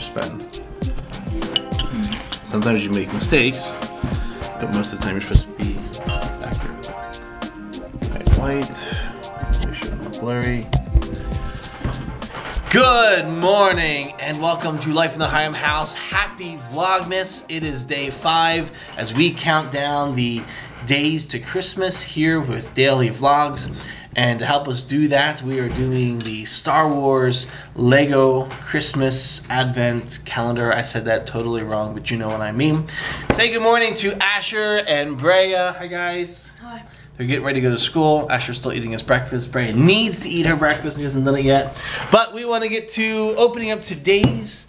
Spend. Sometimes you make mistakes, but most of the time you're supposed to be accurate. Alright, white. Make sure it's not blurry. Good morning and welcome to Life in the Higham House. Happy Vlogmas. It is day 5 as we count down the days to Christmas here with daily vlogs. And to help us do that, we are doing the Star Wars Lego Christmas Advent Calendar. I said that totally wrong, but you know what I mean. Say good morning to Asher and Brea. Hi, guys. Hi. They're getting ready to go to school. Asher's still eating his breakfast. Brea needs to eat her breakfast and hasn't done it yet. But we want to get to opening up today's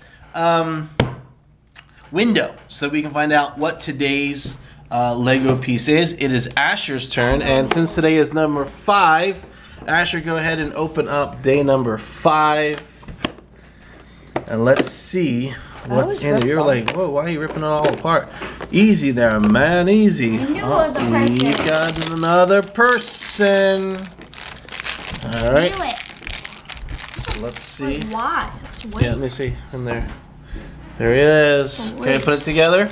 window so that we can find out what today's Lego piece is. It is Asher's turn, and since today is number 5, Asher, go ahead and open up day number 5, and let's see what's in there. You're like, whoa, why are you ripping it all apart? Easy there, man, easy. Oh, we got another person. All right. Let's see. Why? Yeah, let me see in there. There it is. Okay, put it together.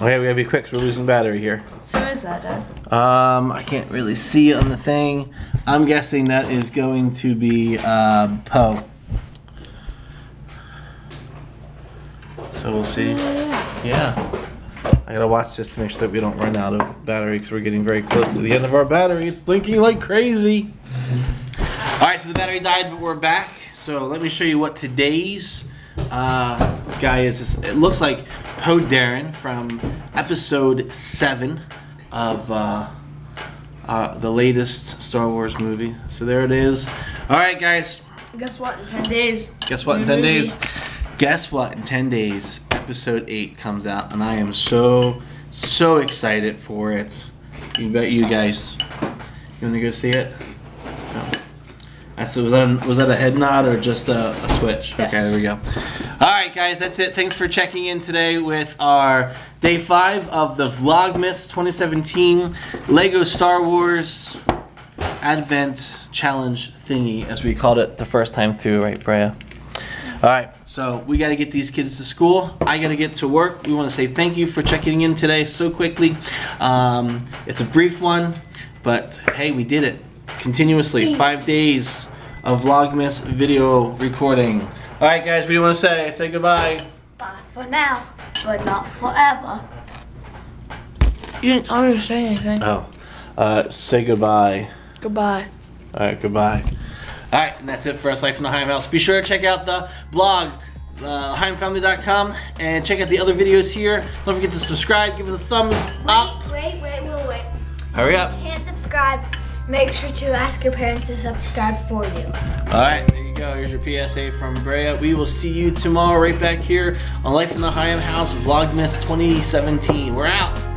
Okay, we gotta be quick, 'cause we're losing battery here. Who is that, Dad? I can't really see on the thing. I'm guessing that is going to be Poe. So we'll see. Yeah. I gotta watch this to make sure that we don't run out of battery, because we're getting very close to the end of our battery. It's blinking like crazy. All right, so the battery died, but we're back. So let me show you what today's guy is. It looks like Poe Dameron from episode 7 of the latest Star Wars movie. So there it is. All right, guys. Guess what? In 10 days. Guess what? In 10 days. Guess what? In 10 days, episode 8 comes out, and I am so excited for it. You bet you guys. You want to go see it? No. That's, was that a head nod or just a twitch? Yes. Okay, there we go. All right, guys, that's it. Thanks for checking in today with our day 5 of the Vlogmas 2017 Lego Star Wars Advent Challenge thingy, as we called it the first time through, right, Brea? All right, so we got to get these kids to school. I got to get to work. We want to say thank you for checking in today so quickly. It's a brief one, but hey, we did it. Continuously, 5 days of Vlogmas video recording. All right, guys, what do you want to say? Say goodbye. Bye for now, but not forever. You didn't already say anything. Oh, say goodbye. Goodbye. All right, goodbye. All right, and that's it for us, Life in the Higham House. Be sure to check out the blog, higham.com, and check out the other videos here. Don't forget to subscribe. Give us a thumbs up. Wait. Hurry up. You can't subscribe. Make sure to ask your parents to subscribe for you. All right, there you go. Here's your PSA from Brea. We will see you tomorrow right back here on Life in the Higham House Vlogmas 2017. We're out.